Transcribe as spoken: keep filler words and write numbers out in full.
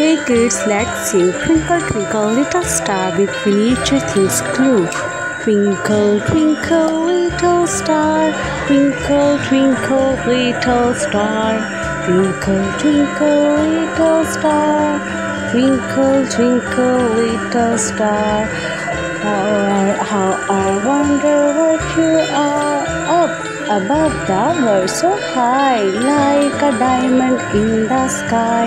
Hey kids, let's sing Twinkle Twinkle Little Star with Miniature Things Clue. Twinkle twinkle little star, twinkle twinkle little star, twinkle twinkle little star, twinkle twinkle little star. How I wonder what you are, up above the world so high, like a diamond in the sky.